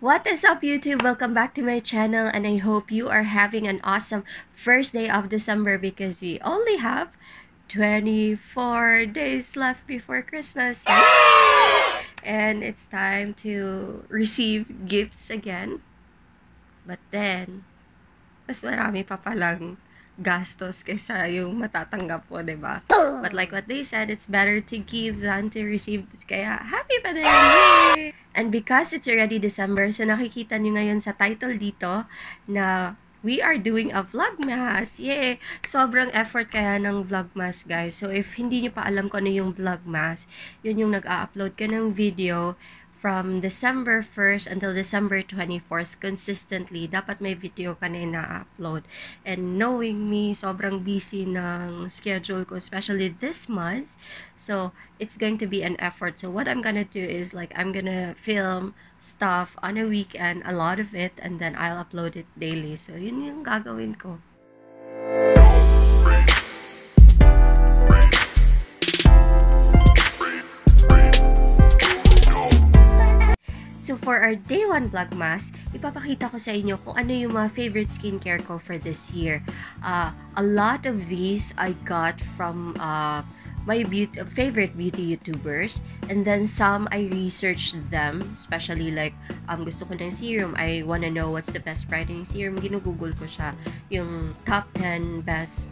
What is up, YouTube? Welcome back to my channel, and I hope you are having an awesome first day of December because we only have 24 days left before Christmas. And it's time to receive gifts again. But then, mas marami pa palang gastos kaysa yung matatanggap ko, diba? But like what they said, it's better to give than to receive. Kaya happy pa din! Yay! And because it's already December, so nakikita nyo ngayon sa title dito na we are doing a vlogmas. Yay! Sobrang effort kaya ng vlogmas, guys. So if hindi nyo pa alam kung ano yung vlogmas, yun yung nag-upload ka ng video from December 1st until December 24th consistently. Dapat may video ka na na-upload. And knowing me, sobrang busy ng schedule ko, especially this month. So it's going to be an effort. So what I'm gonna do is, like, I'm gonna film stuff on a weekend, a lot of it, and then I'll upload it daily. So yun yung gagawin ko. So for our day 1 vlogmas, ipapakita ko sa inyo kung ano yung mga favorite skincare ko for this year. A lot of these I got from my favorite beauty YouTubers, and then some I researched them, especially like gusto ko ng serum, I wanna know what's the best brightening serum, ginugugol ko siya, yung top 10 best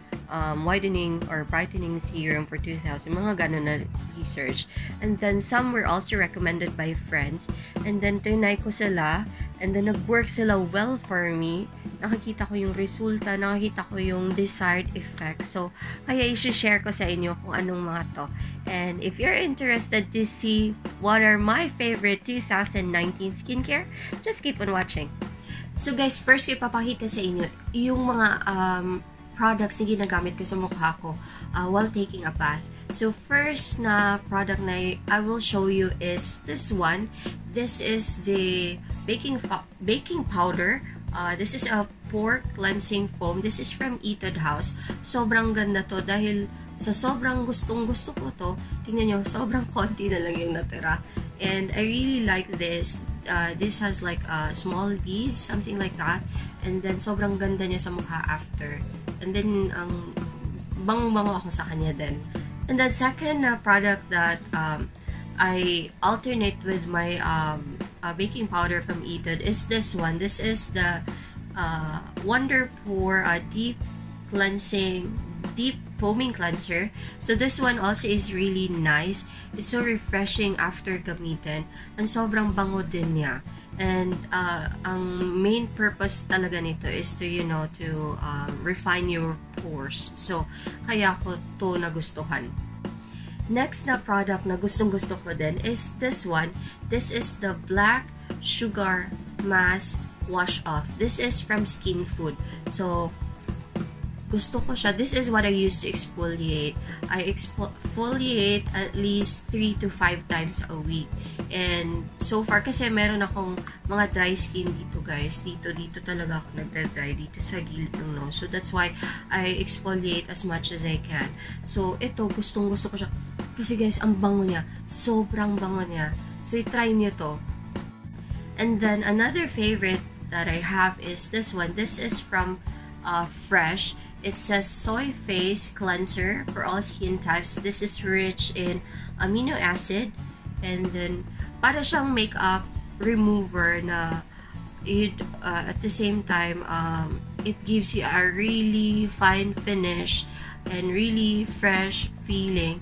whitening or brightening serum for 2000, mga ganun na research. And then some were also recommended by friends, and then trinay ko sila, and then nag-work sila well for me. Nakikita ko yung resulta, nakikita ko yung desired effect. So, kaya i-share ko sa inyo kung anong mga to. And if you're interested to see what are my favorite 2019 skincare, just keep on watching. So guys, first ipapakita sa inyo yung mga products na ginagamit ko sa mukha ko while taking a bath. So first na product na I will show you is this one. This is the baking powder. This is a pore cleansing foam. This is from Etude House. Sobrang ganda to dahil sa sobrang gustong-gusto ko to. Tingnan nyo, sobrang konti na lang yung natira. And I really like this. This has like small beads, something like that. And then sobrang ganda niya sa mukha after. And then bango-bango ako sa kanya din. And the second product that I alternate with my baking powder from Etude is this one. This is the Wonder Pore deep foaming cleanser. So this one also is really nice. It's so refreshing after gamitin. And sobrang bango din niya. And ang main purpose talaga nito is to, you know, to refine your pores. So kaya ko to nagustuhan. Next na product na gustong-gusto ko din is this one. This is the Black Sugar Mask Wash Off. This is from Skin Food. So, gusto ko siya. This is what I use to exfoliate. I exfoliate at least 3 to 5 times a week. And so far, kasi meron akong mga dry skin dito, guys. Dito talaga ako nagda-dry. Dito sa gilid ng nose. So, that's why I exfoliate as much as I can. So, ito, gustong-gusto ko siya. Kasi guys, ang bango niya. Sobrang bango niya. So, i-try niyo to. And then, another favorite that I have is this one. This is from Fresh. It says Soy Face Cleanser for all skin types. This is rich in amino acid. And then, para siyang makeup remover na at the same time, it gives you a really fine finish and really fresh feeling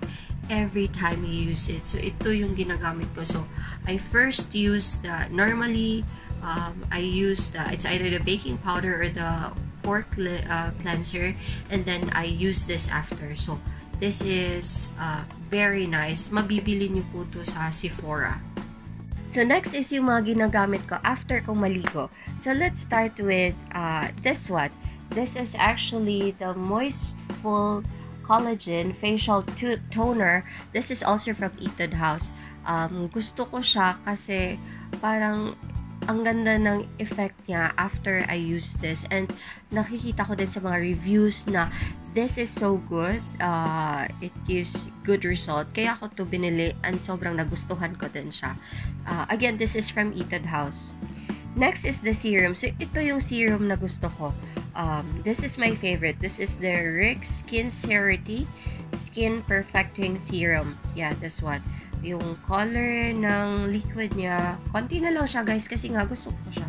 every time you use it. So, ito yung ginagamit ko. So, I first use the, normally, I use the, it's either the baking powder or the pore cleanser, and then I use this after. So, this is very nice. Mabibili niyo po ito sa Sephora. So, next is yung mga ginagamit ko after kong maligo. So, let's start with this one. This is actually the Moistful Collagen Facial Toner. This is also from Etude House. Gusto ko siya kasi parang ang ganda ng effect niya after I use this. And nakikita ko din sa mga reviews na this is so good. It gives good result. Kaya ako to binili and sobrang nagustuhan ko din siya. Again, this is from Etude House. Next is the serum. So, ito yung serum na gusto ko. This is my favorite. This is the Ryxskincerity Skin Perfecting Serum. Yeah, this one. Yung color ng liquid niya, konti na lang siya, guys, kasi nga gusto ko siya.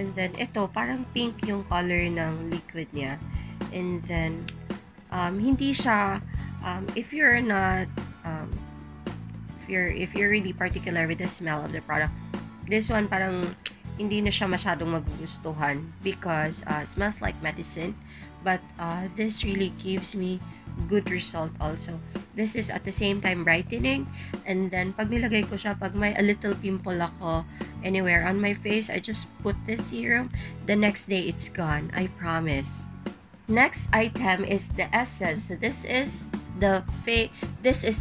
And then, ito, parang pink yung color ng liquid niya. And then, hindi siya, if you're not, if you're really particular with the smell of the product, this one parang hindi na siya masyadong magugustuhan because smells like medicine, but this really gives me good result also. This is at the same time brightening, and then pag nilagay ko siya, pag may a little pimple ako anywhere on my face, I just put this serum, the next day it's gone, I promise. Next item is the essence. So this is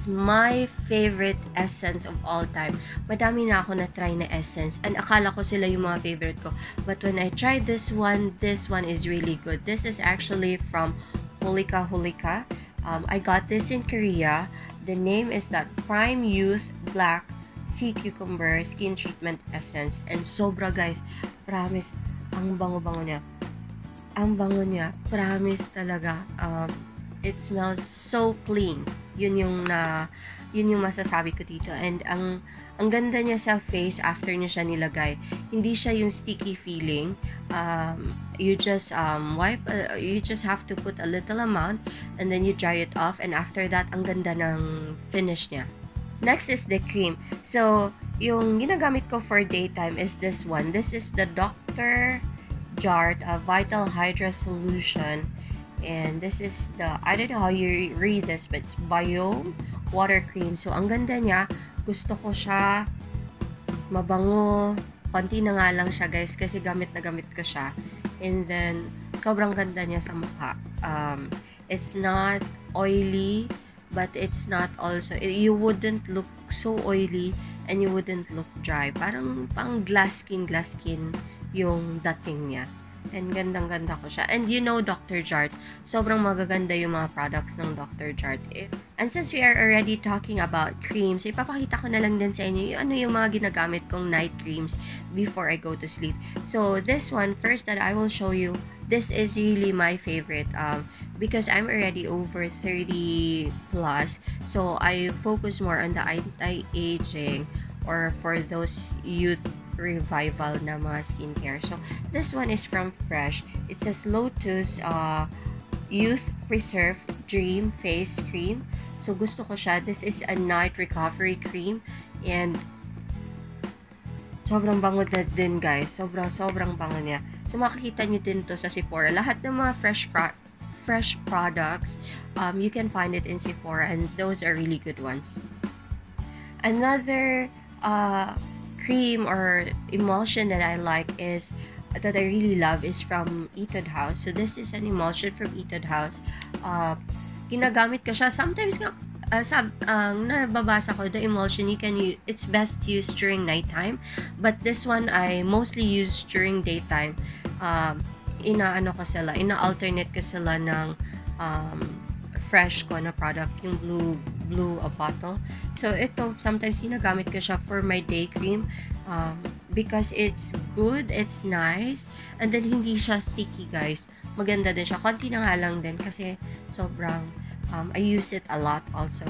my favorite essence of all time. Madami na ako na-try na essence, and akala ko sila yung mga favorite ko. But when I tried this one is really good. This is actually from Holika Holika. I got this in Korea. The name is that Prime Youth Black Sea Cucumber Skin Treatment Essence. And sobra, guys. Promise. Ang bango-bango niya. Ang bango niya. Promise talaga. It smells so clean. Yun yung masasabi ko dito. And ang ganda niya sa face after niya siya nilagay. Hindi siya yung sticky feeling. You just wipe. You just have to put a little amount, and then you dry it off. And after that, ang ganda ng finish niya. Next is the cream. So yung ginagamit ko for daytime is this one. This is the Dr. Jart Vital Hydra Solution. And this is the, I don't know how you read this, but it's Biome Water Cream. So, ang ganda niya. Gusto ko siya. Mabango. Konti na nga lang siya, guys, kasi gamit na gamit ko siya. And then, sobrang ganda niya sa mukha. It's not oily, but it's not also, you wouldn't look so oily and you wouldn't look dry. Parang pang glass skin yung dating niya. And gandang-ganda ko siya. And you know Dr. Jart. Sobrang magaganda yung mga products ng Dr. Jart. And since we are already talking about creams, ipapakita ko na lang din sa inyo yung, ano yung mga ginagamit kong night creams before I go to sleep. So, this one first that I will show you, this is really my favorite because I'm already over 30 plus. So, I focus more on the anti-aging or for those youth revival na mga skincare. So, this one is from Fresh. It's a Slow Tooth Youth Preserve Dream Face Cream. So, gusto ko siya. This is a night recovery cream. And, sobrang bango na din, guys. Sobrang bango niya. So, makikita niyo din to sa Sephora. Lahat ng mga fresh products, you can find it in Sephora. And those are really good ones. Another, cream or emulsion that I like is that I really love is from Etude House. So this is an emulsion from Etude House. Ginagamit ko siya sometimes nga nababasa ko the emulsion you can use, it's best used during nighttime, but this one I mostly use during daytime. Ina-alternate ko sila ng Fresh ko na product, yung blue bottle. So, ito, sometimes ginagamit ko siya for my day cream because it's good, it's nice, and then hindi siya sticky, guys. Maganda din siya. Konti na nga lang din kasi sobrang, I use it a lot also.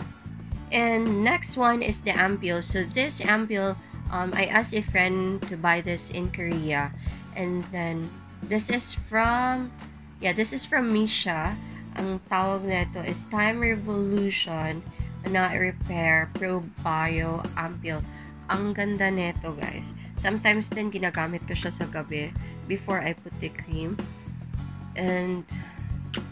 And next one is the ampule. So, this ampule, I asked a friend to buy this in Korea. And then, this is from Missha. Ang tawag nito is Time Revolution na Repair Probio Ampule. Ang ganda nito, guys. Sometimes din ginagamit ko siya sa gabi before I put the cream. And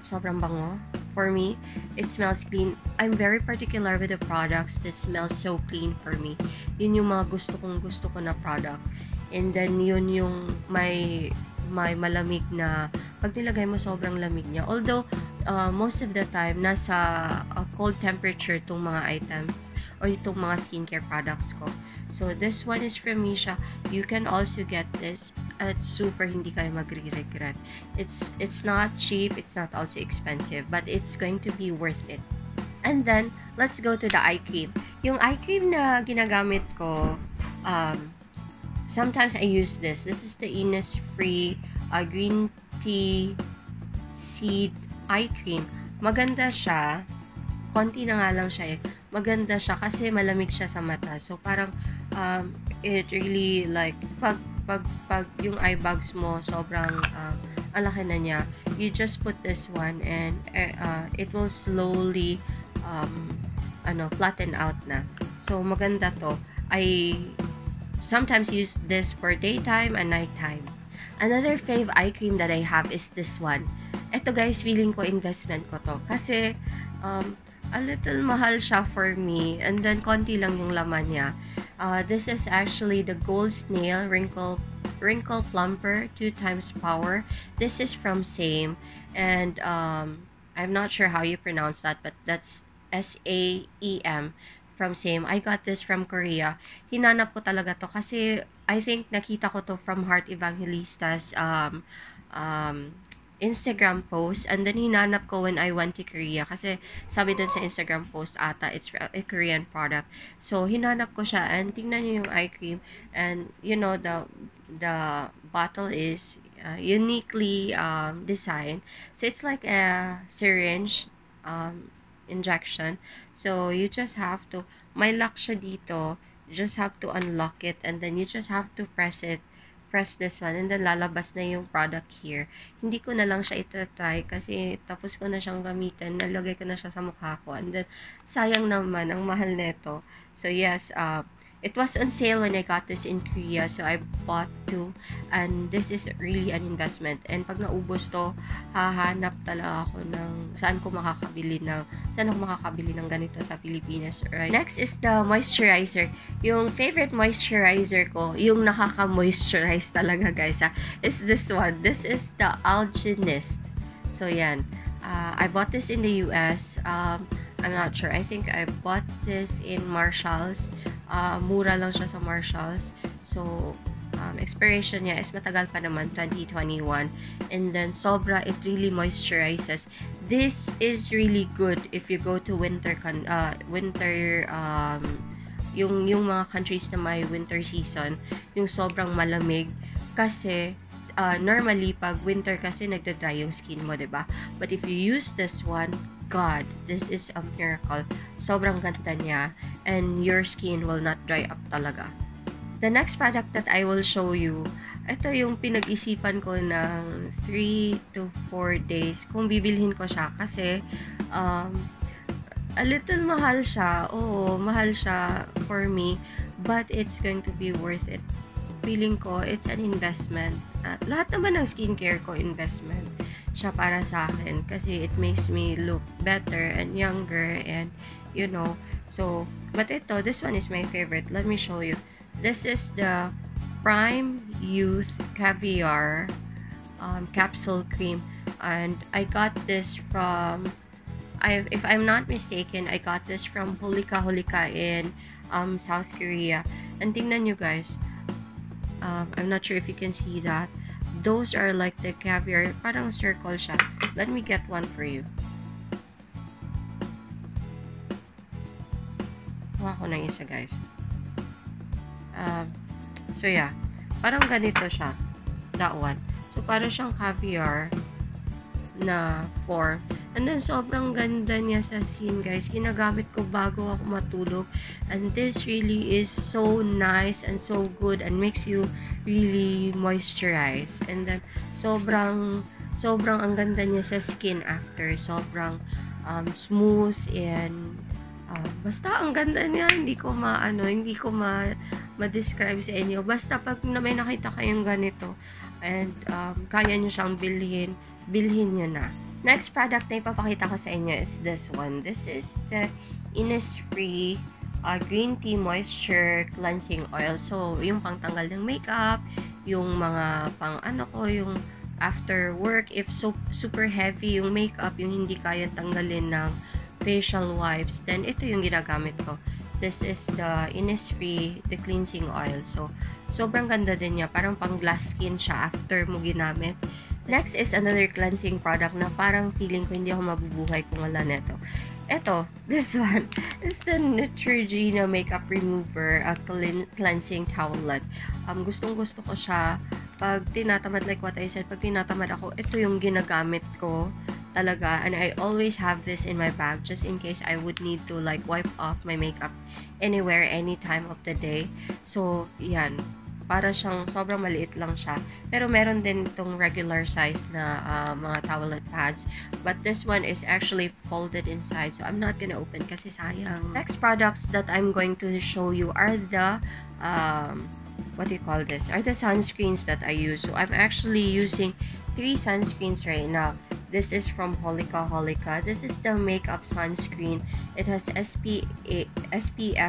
sobrang bango. For me, it smells clean. I'm very particular with the products that smell so clean for me. Yun yung mga gusto ko na product. And then yun yung may malamig na pag nilagay mo sobrang lamig niya. Although most of the time, nasa cold temperature itong mga items or itong mga skincare products ko. So, this one is from Missha. You can also get this at super, hindi kayo magre-regret. It's not cheap, it's not also expensive, but it's going to be worth it. And then, let's go to the eye cream. Yung eye cream na ginagamit ko, Sometimes I use this. This is the Innisfree Green Tea Seed Eye Cream. Maganda siya. Konti na nga lang siya eh. Maganda siya kasi malamig siya sa mata. So, parang it really like pag yung eye bags mo sobrang alaki na niya. You just put this one and it will slowly flatten out na. So, maganda to. I sometimes use this for daytime and nighttime. Another fave eye cream that I have is this one. Ito guys, feeling ko investment ko to. Kasi, a little mahal siya for me. And then, konti lang yung laman niya. This is actually the Gold Snail Wrinkle Plumper 2x Power. This is from Saem. And, I'm not sure how you pronounce that, but that's S-A-E-M. From Saem. I got this from Korea. Hinanap ko talaga to kasi I think nakita ko to from Heart Evangelista's Instagram post, and then hinanap ko when I went to Korea kasi sabi dun sa Instagram post ata it's a Korean product. So hinanap ko siya and tingnan niyo yung eye cream, and you know the bottle is uniquely designed. So it's like a syringe injection. So you just have to, may lock siya dito, you just have to unlock it, and then you just have to press this one, and then lalabas na yung product here. Hindi ko na lang siya itatry kasi tapos ko na siyang gamitin, nalagay ko na siya sa mukha ko, and then sayang naman, ang mahal nito. So yes, it was on sale when I got this in Korea, so I bought two, and this is really an investment. And pag naubos to, hahanap talaga ako ng saan ako makakabili ng ganito sa Pilipinas, right? Next is the moisturizer. Yung favorite moisturizer ko, yung nakaka-moisturize talaga guys, is this one. This is the Algenist. So yan, I bought this in the US. I'm not sure. I think I bought this in Marshall's. Mura lang siya sa Marshalls. So, expiration niya is matagal pa naman, 2021. And then, sobra, it really moisturizes. This is really good if you go to winter, yung mga countries na may winter season, yung sobrang malamig. Kasi, normally, pag winter kasi, nagda-dry yung skin mo, diba? But if you use this one, God, this is a miracle. Sobrang ganda niya, and your skin will not dry up talaga. The next product that I will show you, ito yung pinag-isipan ko ng 3 to 4 days kung bibilhin ko siya kasi a little mahal siya. Oo, mahal siya for me, but it's going to be worth it. Feeling ko, it's an investment. At lahat naman ng skincare ko, investment siya para sa akin kasi it makes me look better and younger, and you know. So, but ito, this one is my favorite. Let me show you. This is the Prime Youth Caviar Capsule Cream, and I got this from, if I'm not mistaken, I got this from Holika Holika in South Korea. And tingnan nyo guys, I'm not sure if you can see that. Those are like the caviar, parang circle siya. Let me get one for you. Kuha ko ng isa guys. So yeah, parang ganito siya. That one. So parang siyang caviar na form. And then sobrang ganda niya sa skin guys. Ginagamit ko bago ako matulog. And this really is so nice and so good, and makes you really moisturize. And then sobrang ang ganda niya sa skin after. Sobrang smooth, and basta ang ganda niya. Hindi ko ma-describe sa inyo. Basta pag may nakita kayong ganito and kaya niyo siyang bilhin niyo na. Next product na ipapakita ko sa inyo is this one. This is the Innisfree Green Tea Moisture Cleansing Oil. So, yung pangtanggal ng makeup, yung mga yung after work, if super heavy yung makeup, yung hindi kaya tanggalin ng facial wipes, then ito yung ginagamit ko. This is the Innisfree, the cleansing oil. So, sobrang ganda din niya. Parang pang glass skin siya after mo ginamit. Next is another cleansing product na parang feeling ko hindi ako mabubuhay kung wala neto. Eto, this one is the Neutrogena Makeup Remover Cleansing Towelette. Gustong-gusto ko siya. Pag tinatamad, like what I said, pag tinatamad ako, ito yung ginagamit ko talaga. And I always have this in my bag just in case I would need to like wipe off my makeup anywhere, any time of the day. So, yan. Para siyang sobrang maliit lang siya. Pero meron din itong regular size na mga towelette pads. But this one is actually folded inside. So, I'm not gonna open kasi sayang. Next products that I'm going to show you are the, what do you call this? Are the sunscreens that I use. So, I'm actually using 3 sunscreens right now. This is from Holika Holika. This is the makeup sunscreen. It has SPF 50.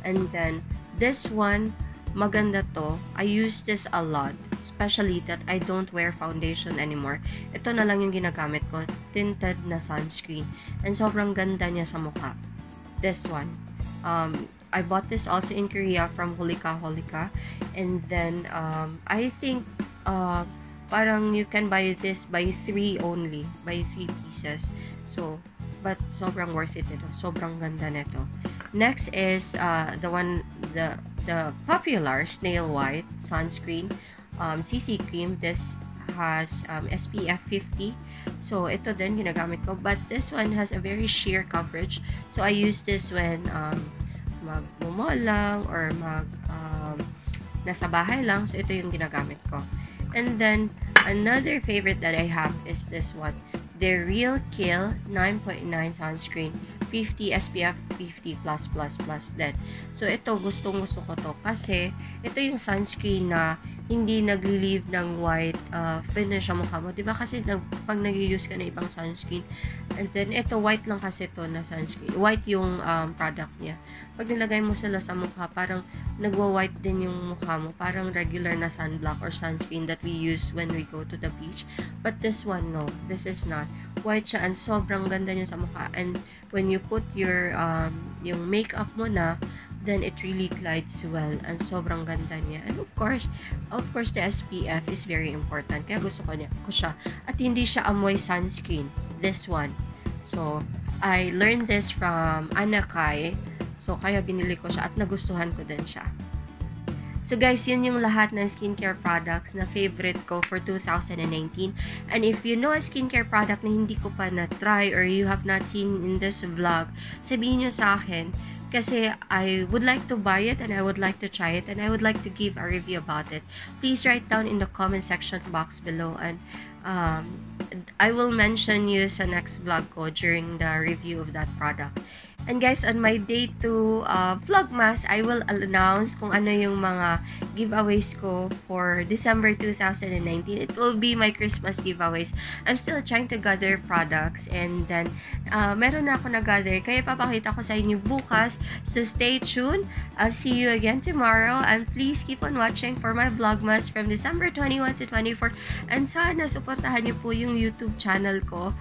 And then, this one, maganda to. I use this a lot, especially that I don't wear foundation anymore. Ito na lang yung ginagamit ko, tinted na sunscreen. And sobrang ganda niya sa mukha. This one. I bought this also in Korea from Holika Holika. And then, I think, parang you can buy this by 3 only. By 3 pieces. So, but sobrang worth it ito. Sobrang ganda nito. Next is, the popular Snail White sunscreen CC cream. This has SPF 50. So, ito din ginagamit ko. But this one has a very sheer coverage. So, I use this when mag-mall lang or nasa bahay lang. So, ito yung ginagamit ko. And then, another favorite that I have is this one. The Real Kill 9.9 sunscreen. 50 SPF 50 plus plus plus that. So, ito gustong-gusto ko to kasi ito yung sunscreen na hindi nag-leave ng white finish sa mukha mo. Diba kasi pag nag-use ka na ibang sunscreen, and then ito white lang kasi to na sunscreen. White yung product niya. Pag nilagay mo sila sa mukha, parang nagwa-white din yung mukha mo. Parang regular na sunblock or sunscreen that we use when we go to the beach. But this one, no. This is not. White siya and sobrang ganda niya sa mukha. And when you put your yung makeup mo na, then it really glides well and sobrang ganda niya. And of course the SPF is very important. Kaya gusto ko siya. At hindi siya amoy sunscreen, this one. So, I learned this from Anakai. So, kaya binili ko siya at nagustuhan ko din siya. So guys, yun yung lahat ng skincare products na favorite ko for 2019. And if you know a skincare product na hindi ko pa na-try or you have not seen in this vlog, sabihin nyo sa akin kasi I would like to buy it and I would like to try it and I would like to give a review about it. Please write down in the comment section box below and I will mention you sa next vlog ko during the review of that product. And guys, on my day 2 vlogmas, I will announce kung ano yung mga giveaways ko for December 2019. It will be my Christmas giveaways. I'm still trying to gather products and then meron na ako na-gather. Kaya papakita ko sa inyo bukas. So stay tuned. I'll see you again tomorrow. And please keep on watching for my vlogmas from December 21 to 24. And sana supportahan niyo po yung YouTube channel ko.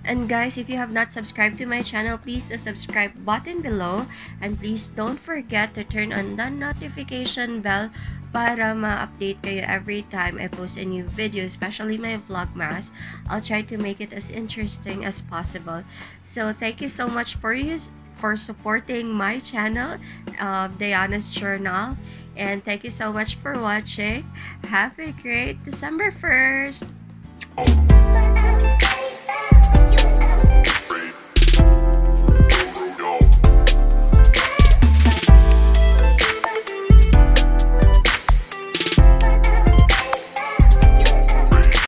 And guys, if you have not subscribed to my channel, please the subscribe button below. And please don't forget to turn on the notification bell para ma-update kayo every time I post a new video, especially my vlogmas. I'll try to make it as interesting as possible. So thank you so much for supporting my channel, Diana's Journal. And thank you so much for watching. Have a great December 1st!